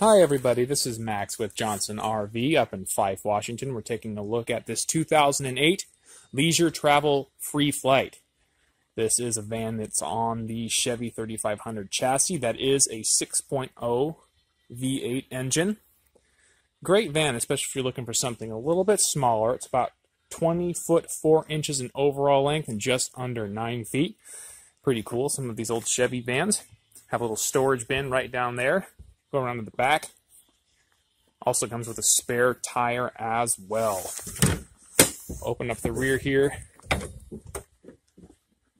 Hi everybody, this is Max with Johnson RV up in Fife, Washington. We're taking a look at this 2008 Leisure Travel Free Flight. This is a van that's on the Chevy 3500 chassis. That is a 6.0 V8 engine. Great van, especially if you're looking for something a little bit smaller. It's about 20 foot 4 inches in overall length and just under 9 feet. Pretty cool. Some of these old Chevy vans have a little storage bin right down there. Go around to the back. Also comes with a spare tire as well. Open up the rear here.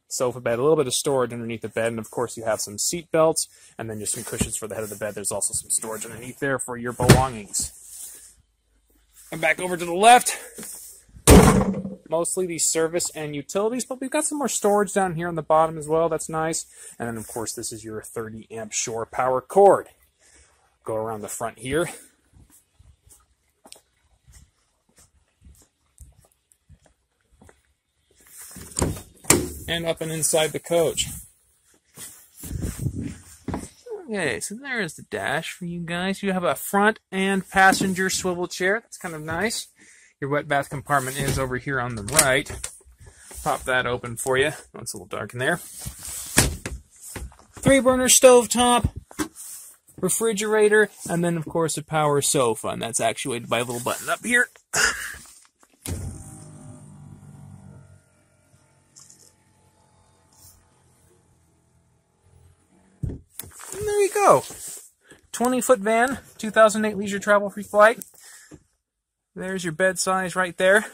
Sofa bed, a little bit of storage underneath the bed, and of course you have some seat belts and then just some cushions for the head of the bed. There's also some storage underneath there for your belongings. And back over to the left. Mostly the service and utilities, but we've got some more storage down here on the bottom as well. That's nice. And then of course this is your 30 amp shore power cord. Go around the front here. And up and inside the coach. Okay, so there is the dash for you guys. You have a front and passenger swivel chair. That's kind of nice. Your wet bath compartment is over here on the right. Pop that open for you. Oh, it's a little dark in there. 3-burner stove top. Refrigerator, and then of course a power sofa, and that's actuated by a little button up here. And there you go. 20-foot van, 2008 Leisure Travel Free Flight. There's your bed size right there.